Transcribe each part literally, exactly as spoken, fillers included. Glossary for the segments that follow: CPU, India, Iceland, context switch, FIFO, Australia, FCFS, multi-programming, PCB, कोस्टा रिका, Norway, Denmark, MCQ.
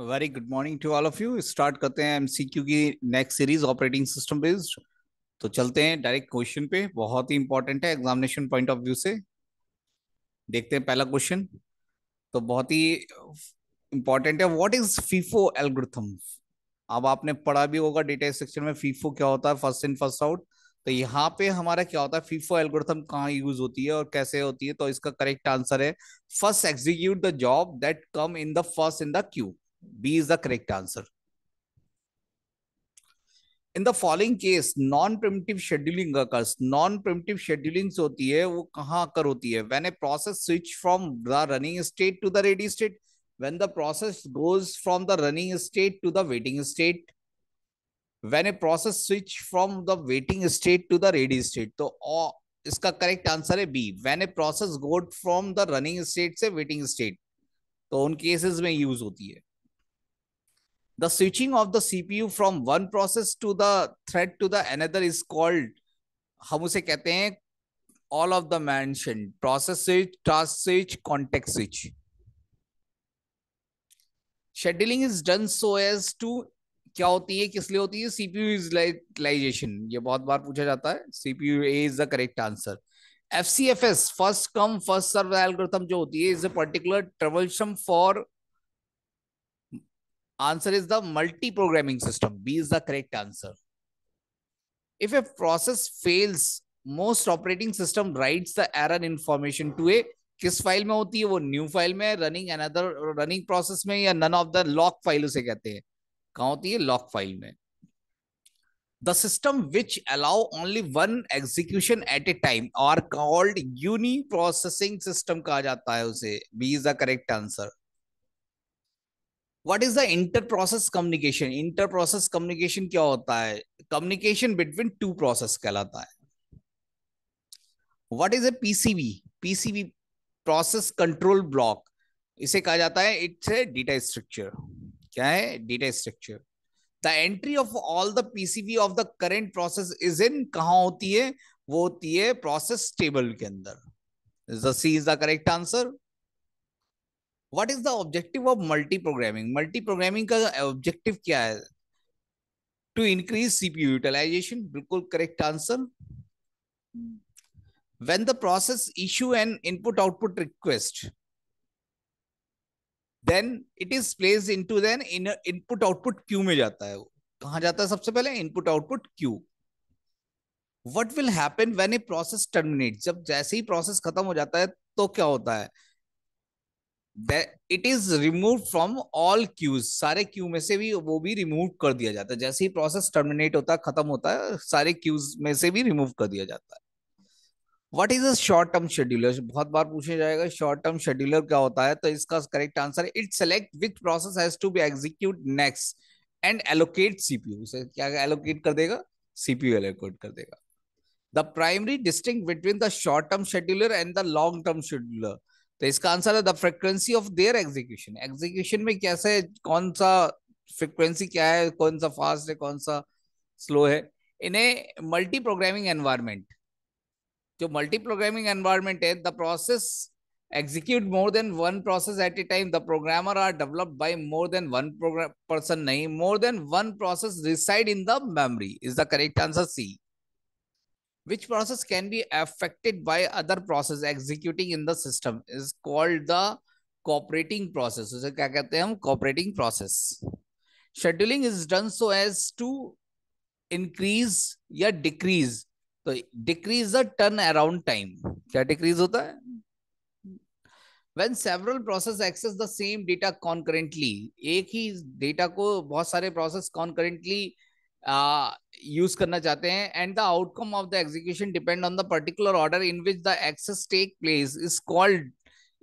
Very good morning to all of you. Start करते हैं MCQ की next series operating system based. तो चलते हैं डायरेक्ट क्वेश्चन पे, बहुत ही इंपॉर्टेंट है एग्जामिनेशन पॉइंट ऑफ व्यू से। देखते हैं पहला क्वेश्चन, तो बहुत ही इंपॉर्टेंट है, व्हाट इज फीफो एल्गोरिथम। अब आपने पढ़ा भी होगा डिटेल सेक्शन में फीफो क्या होता है, फर्स्ट इन फर्स्ट आउट। तो यहाँ पे हमारा क्या होता है, फीफो एल्गोरिथम कहाँ यूज होती है और कैसे होती है। तो इसका करेक्ट आंसर है first execute the job that come in the first in the queue. B is the correct answer. In the following case, non-primitive scheduling occurs. Non-primitive scheduling होती है वो कहाँ कर होती है? When a process switch from the running state to the ready state, when the process goes from the running state to the waiting state, when a process switch from the waiting state to the ready state. तो ओ, इसका correct answer है B. When a process goes from the running state से waiting state, तो उन cases में use होती है। The switching of the C P U from one process to the thread to the another is called, हम उसे कहते हैं all of the mentioned process switch, task switch, context switch. Scheduling is done so as to क्या होती है, किस लिए होती है? C P U utilization, ये बहुत बार पूछा जाता है। C P U A is the correct answer. F C F S first come first serve algorithm जो होती है is a particular troublesome for Answer is the multi-programming system. B is the correct answer. If a process fails, most operating system writes the error information to a किस file में होती है वो? New file में, running another running process में, या none of the lock file उसे कहते हैं। कहाँ होती है? लॉक फाइल में। The system which allow only one execution at a time are called uni-processing system कहा जाता है उसे। B is the correct answer. What is the inter-process communication? Inter-process communication क्या होता है? Communication between two process कहलाता है। What is a P C B? P C B process control block इसे कहा जाता है। It's a data structure। क्या है? Data structure। The entry of all the P C B of the current process is in कहाँ होती है? वो होती है process table के अंदर। The C is the correct answer. What is the objective of multi-programming? Multi-programming का objective क्या है? To increase C P U utilization, बिल्कुल correct answer. When the process issue an input-output request, then it is placed into an input-output queue में जाता है। कहाँ जाता है सबसे पहले? Input-output queue. What will happen when a process terminates? जब जैसे ही process खत्म हो जाता है तो क्या होता है? That it is removed from all queues, सारे क्यू में से भी वो भी रिमूव कर दिया जाता है। जैसे ही प्रोसेस टर्मिनेट होता है, खत्म होता है, सारे क्यूज में से भी रिमूव कर दिया जाता है। What is a short term scheduler? बहुत बार पूछा जाएगा शॉर्ट टर्म शेड्यूलर क्या होता है। तो इसका correct answer, it select which process has to be execute next and allocate CPU. उसे क्या एलोकेट कर देगा? सीपीयू एलोकेट कर देगा। The primary distinct between the short term scheduler and the long term scheduler. तो इसका आंसर है the frequency of their execution. Execution में कैसे, कौन सा फ्रिक्वेंसी क्या है, कौन सा फास्ट है, कौन सा स्लो है। इन्हें मल्टी प्रोग्रामिंग एनवायरनमेंट, जो मल्टी प्रोग्रामिंग एनवायरनमेंट है, the process execute more than one process at a time. The programmer are developed by more than one person, नहीं, more than one process reside in the memory is the correct answer C. Which process can be affected by other process executing in the system is called the cooperating process. उसे क्या कहते हैं हम? Cooperating process. Scheduling is done so as to increase या decrease. तो decrease the turnaround time. क्या decrease होता है? When several process access the same data concurrently. एक ही data को बहुत सारे process concurrently यूज uh, करना चाहते हैं, and the outcome of the execution depend on the particular order in which the access take place is called,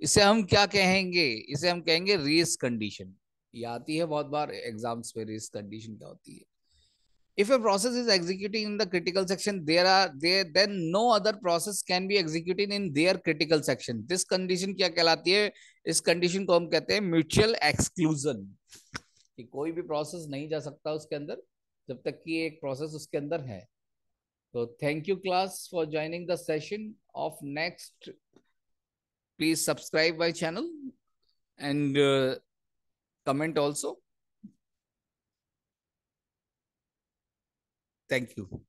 इसे हम क्या कहेंगे? इसे हम कहेंगे रेस कंडीशन। ये आती है बहुत बार एग्जाम्स में, रेस कंडीशन क्या होती है। If a process is executing in the critical section there are there then no other process can be executed in their critical section. This condition क्या कहलाती है? इस कंडीशन को हम कहते हैं म्यूचुअल एक्सक्लूजन, कि कोई भी प्रोसेस नहीं जा सकता उसके अंदर जब तक कि एक प्रोसेस उसके अंदर है। तो thank you class for joining the session of next. Please subscribe my channel and comment also. Thank you.